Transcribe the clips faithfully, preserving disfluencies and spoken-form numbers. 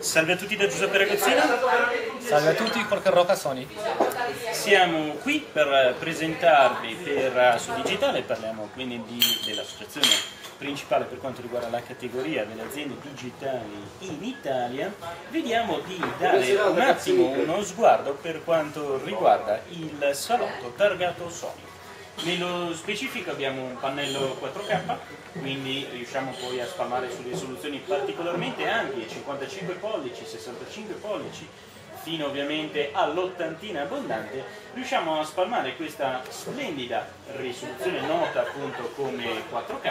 Salve a tutti da Giuseppe Ragozzino. Salve a tutti, qualche roca Sony. Siamo qui per presentarvi per su digitale, parliamo quindi dell'associazione principale per quanto riguarda la categoria delle aziende digitali in Italia. Vediamo di dare un attimo uno sguardo per quanto riguarda il salotto targato Sony. Nello specifico abbiamo un pannello quattro K, quindi riusciamo poi a spalmare su risoluzioni particolarmente ampie, cinquantacinque pollici, sessantacinque pollici, fino ovviamente all'ottantina abbondante. Riusciamo a spalmare questa splendida risoluzione nota appunto come quattro K,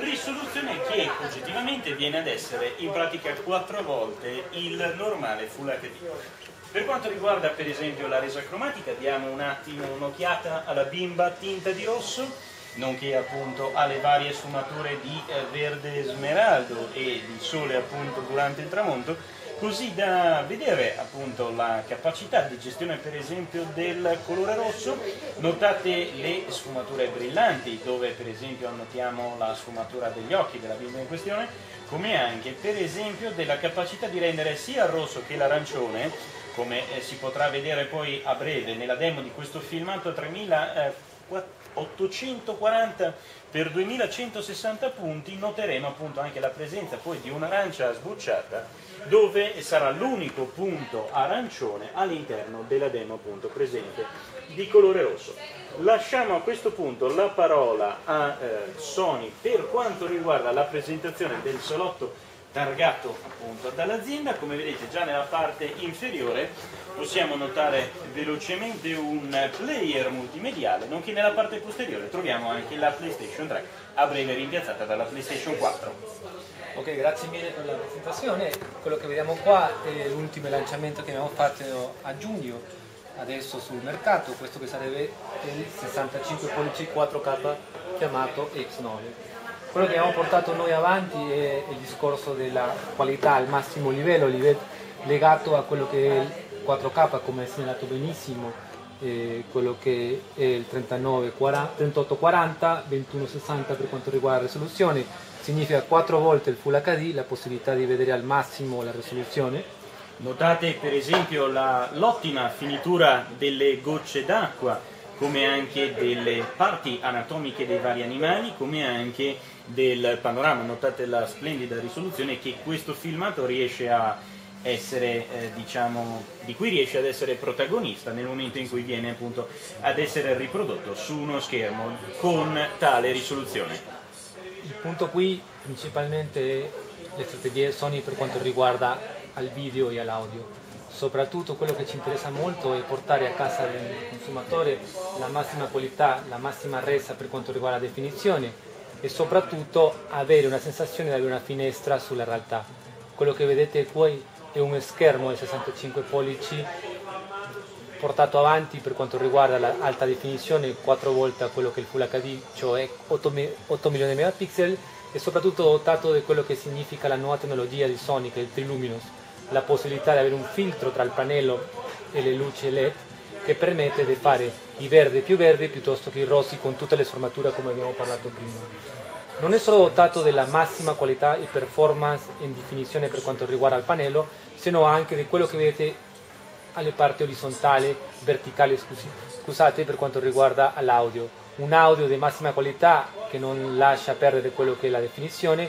risoluzione che oggettivamente viene ad essere in pratica quattro volte il normale Full H D. Per quanto riguarda per esempio la resa cromatica, diamo un attimo un'occhiata alla bimba tinta di rosso, nonché appunto alle varie sfumature di verde smeraldo e di sole appunto durante il tramonto, così da vedere appunto la capacità di gestione per esempio del colore rosso. Notate le sfumature brillanti, dove per esempio annotiamo la sfumatura degli occhi della bimba in questione, come anche per esempio della capacità di rendere sia il rosso che l'arancione, come si potrà vedere poi a breve nella demo di questo filmato a tremilaottocentoquaranta per duemilacentosessanta punti, noteremo appunto anche la presenza poi di un'arancia sbucciata, dove sarà l'unico punto arancione all'interno della demo appunto presente di colore rosso. Lasciamo a questo punto la parola a eh, Sony per quanto riguarda la presentazione del salotto targato appunto dall'azienda. Come vedete già nella parte inferiore possiamo notare velocemente un player multimediale, nonché nella parte posteriore troviamo anche la PlayStation tre, a breve rimpiazzata dalla PlayStation quattro. Ok, grazie mille per la presentazione. Quello che vediamo qua è l'ultimo lanciamento che abbiamo fatto a giugno, adesso sul mercato, questo che sarebbe il sessantacinque pollici quattro K chiamato X nove. Quello che abbiamo portato noi avanti è il discorso della qualità al massimo livello, legato a quello che è il quattro K, come è segnalato benissimo, eh, quello che è il trentotto quaranta, ventuno sessanta per quanto riguarda la risoluzione, significa quattro volte il Full H D, la possibilità di vedere al massimo la risoluzione. Notate per esempio l'ottima finitura delle gocce d'acqua, come anche delle parti anatomiche dei vari animali, come anche del panorama. Notate la splendida risoluzione che questo filmato riesce a essere, eh, diciamo, di cui riesce ad essere protagonista nel momento in cui viene appunto ad essere riprodotto su uno schermo con tale risoluzione. Il punto qui principalmente è le strategie Sony per quanto riguarda al video e all'audio. Soprattutto quello che ci interessa molto è portare a casa del consumatore la massima qualità, la massima resa per quanto riguarda la definizione e soprattutto avere una sensazione di avere una finestra sulla realtà. Quello che vedete poi è uno schermo di sessantacinque pollici portato avanti per quanto riguarda l'alta definizione, quattro volte quello che è il Full H D, cioè otto milioni di megapixel, e soprattutto dotato di quello che significa la nuova tecnologia di Sony, che è il Triluminos, la possibilità di avere un filtro tra il pannello e le luci L E D che permette di fare i verdi più verdi piuttosto che i rossi, con tutte le sfumature come abbiamo parlato prima. Non è solo dotato della massima qualità e performance in definizione per quanto riguarda il pannello, sino anche di quello che vedete alle parti orizzontali, verticali scusi, scusate, per quanto riguarda l'audio. Un audio di massima qualità che non lascia perdere quello che è la definizione,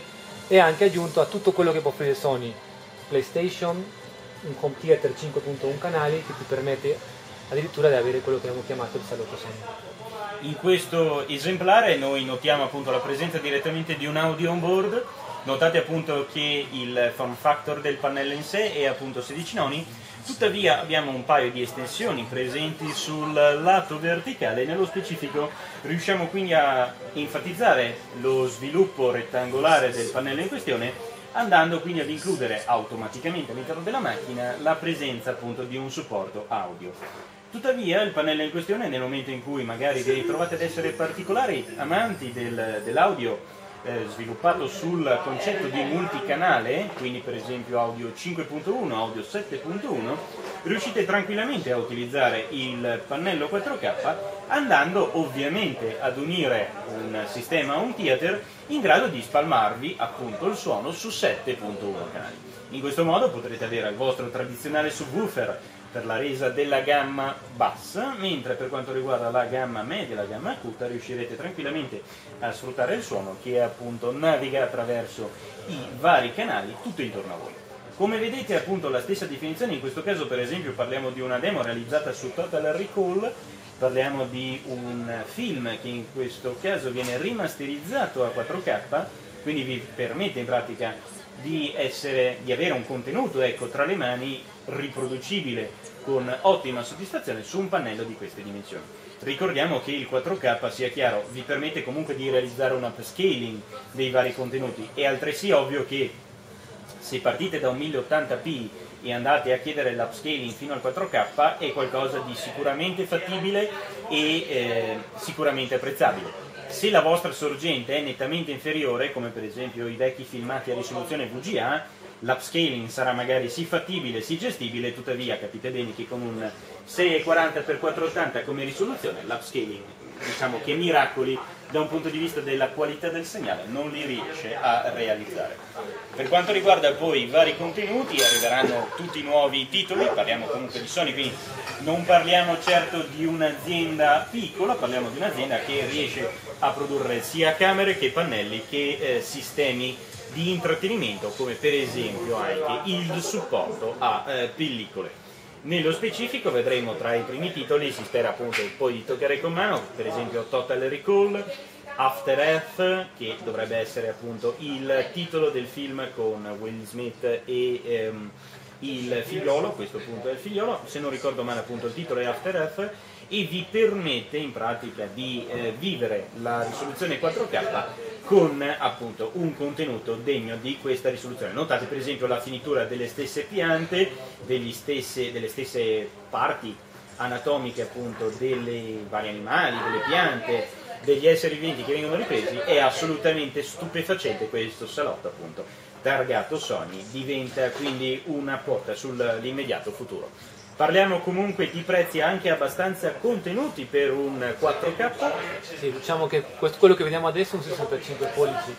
e anche aggiunto a tutto quello che può offrire Sony. PlayStation, un computer cinque punto uno canali che ti permette addirittura di avere quello che abbiamo chiamato il salotto Sony. In questo esemplare noi notiamo appunto la presenza direttamente di un audio on board. Notate appunto che il form factor del pannello in sé è appunto sedici noni, tuttavia abbiamo un paio di estensioni presenti sul lato verticale. Nello specifico riusciamo quindi a enfatizzare lo sviluppo rettangolare del pannello in questione, andando quindi ad includere automaticamente all'interno della macchina la presenza appunto di un supporto audio. Tuttavia il pannello in questione, nel momento in cui magari vi ritrovate ad essere particolari amanti del, dell'audio eh, sviluppato sul concetto di multicanale, quindi per esempio audio cinque punto uno, audio sette punto uno, riuscite tranquillamente a utilizzare il pannello quattro K, andando ovviamente ad unire un sistema a un theater in grado di spalmarvi appunto il suono su sette virgola uno canali. In questo modo potrete avere il vostro tradizionale subwoofer per la resa della gamma bassa, mentre per quanto riguarda la gamma media e la gamma acuta riuscirete tranquillamente a sfruttare il suono che appunto naviga attraverso i vari canali tutto intorno a voi. Come vedete appunto la stessa definizione, in questo caso per esempio parliamo di una demo realizzata su Total Recall, parliamo di un film che in questo caso viene rimasterizzato a quattro K, quindi vi permette in pratica di, essere, di avere un contenuto ecco, tra le mani riproducibile con ottima soddisfazione su un pannello di queste dimensioni. Ricordiamo che il quattro K, sia chiaro, vi permette comunque di realizzare un upscaling dei vari contenuti. È altresì ovvio che se partite da un mille ottanta p e andate a chiedere l'upscaling fino al quattro K è qualcosa di sicuramente fattibile e eh, sicuramente apprezzabile. Se la vostra sorgente è nettamente inferiore, come per esempio i vecchi filmati a risoluzione V G A, l'upscaling sarà magari sì fattibile, sì gestibile, tuttavia capite bene che con un sei quaranta per quattrocentottanta come risoluzione l'upscaling, diciamo che miracoli da un punto di vista della qualità del segnale non li riesce a realizzare. Per quanto riguarda poi i vari contenuti, arriveranno tutti i nuovi titoli, parliamo comunque di Sony, quindi non parliamo certo di un'azienda piccola, parliamo di un'azienda che riesce a produrre sia camere che pannelli che eh, sistemi di intrattenimento, come per esempio anche il supporto a eh, pellicole. Nello specifico vedremo tra i primi titoli, si spera appunto poi di toccare con mano, per esempio Total Recall, After Earth, che dovrebbe essere appunto il titolo del film con Will Smith e ehm, il figliolo, questo appunto è il figliolo, se non ricordo male appunto il titolo è After Earth, e vi permette in pratica di eh, vivere la risoluzione quattro K con appunto un contenuto degno di questa risoluzione. Notate per esempio la finitura delle stesse piante, degli stesse, delle stesse parti anatomiche appunto dei vari animali, delle piante, degli esseri viventi che vengono ripresi. È assolutamente stupefacente questo salotto appunto targato Sony, diventa quindi una porta sull'immediato futuro. Parliamo comunque di prezzi anche abbastanza contenuti per un quattro K. Sì, diciamo che questo, quello che vediamo adesso è un sessantacinque pollici,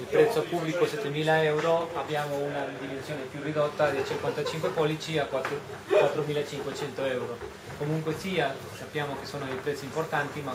il prezzo pubblico settemila euro, abbiamo una dimensione più ridotta di cinquantacinque pollici a quattromilacinquecento euro. Comunque sia, sappiamo che sono dei prezzi importanti, ma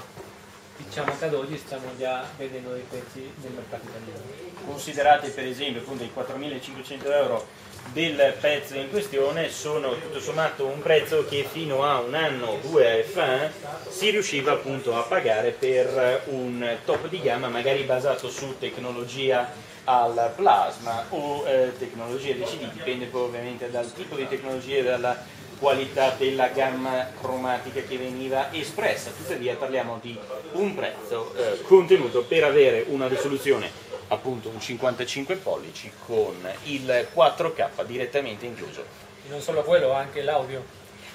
diciamo che ad oggi stiamo già vedendo dei prezzi del mercato italiano. Considerate per esempio appunto i quattromilacinquecento euro del pezzo in questione, sono tutto sommato un prezzo che fino a un anno o due fa si riusciva appunto a pagare per un top di gamma magari basato su tecnologia al plasma o eh, tecnologia di C D, dipende poi ovviamente dal tipo di tecnologia e dalla qualità della gamma cromatica che veniva espressa. Tuttavia parliamo di un prezzo eh, contenuto per avere una risoluzione appunto un cinquantacinque pollici con il quattro K direttamente incluso. Non solo quello, anche l'audio.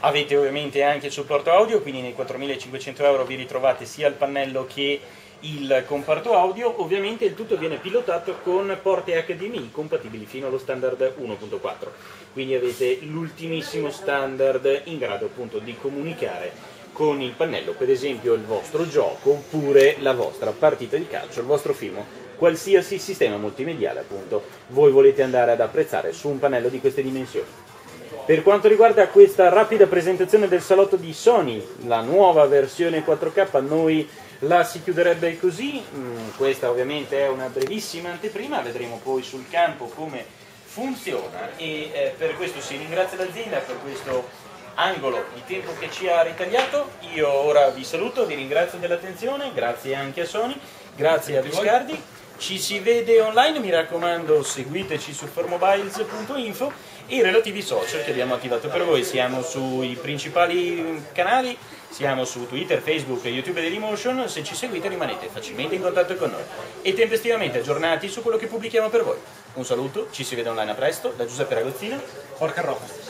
Avete ovviamente anche il supporto audio, quindi nei quattromilacinquecento euro vi ritrovate sia il pannello che il comparto audio. Ovviamente il tutto viene pilotato con porte H D M I compatibili fino allo standard uno punto quattro, quindi avete l'ultimissimo standard in grado appunto di comunicare con il pannello per esempio il vostro gioco oppure la vostra partita di calcio, il vostro film, qualsiasi sistema multimediale appunto voi volete andare ad apprezzare su un pannello di queste dimensioni. Per quanto riguarda questa rapida presentazione del salotto di Sony, la nuova versione quattro K, noi la si chiuderebbe così. Questa ovviamente è una brevissima anteprima, vedremo poi sul campo come funziona e per questo si ringrazia l'azienda per questo angolo di tempo che ci ha ritagliato. Io ora vi saluto, vi ringrazio dell'attenzione, grazie anche a Sony, grazie, grazie a Viscardi. Ci si vede online, mi raccomando seguiteci su formobiles punto info e i relativi social che abbiamo attivato per voi. Siamo sui principali canali, siamo su Twitter, Facebook e YouTube dell'Emotion, se ci seguite rimanete facilmente in contatto con noi e tempestivamente aggiornati su quello che pubblichiamo per voi. Un saluto, ci si vede online a presto, da Giuseppe Ragozzino, forca roba!